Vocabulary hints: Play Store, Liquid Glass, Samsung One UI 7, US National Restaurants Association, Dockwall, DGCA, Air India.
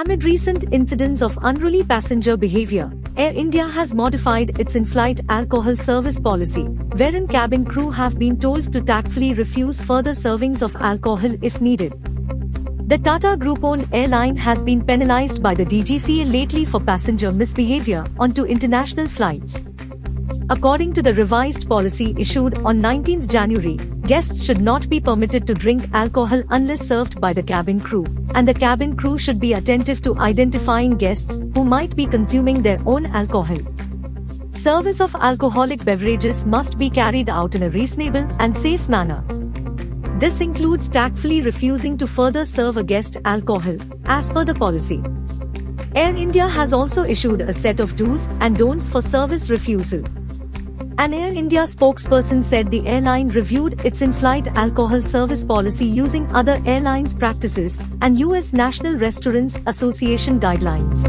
Amid recent incidents of unruly passenger behavior, Air India has modified its in-flight alcohol service policy, wherein cabin crew have been told to tactfully refuse further servings of alcohol if needed. The Tata Group-owned airline has been penalized by the DGCA lately for passenger misbehavior onto international flights. According to the revised policy issued on 19 January, guests should not be permitted to drink alcohol unless served by the cabin crew, and the cabin crew should be attentive to identifying guests who might be consuming their own alcohol. Service of alcoholic beverages must be carried out in a reasonable and safe manner. This includes tactfully refusing to further serve a guest alcohol, as per the policy. Air India has also issued a set of do's and don'ts for service refusal. An Air India spokesperson said the airline reviewed its in-flight alcohol service policy using other airlines' practices and U.S. National Restaurants Association guidelines.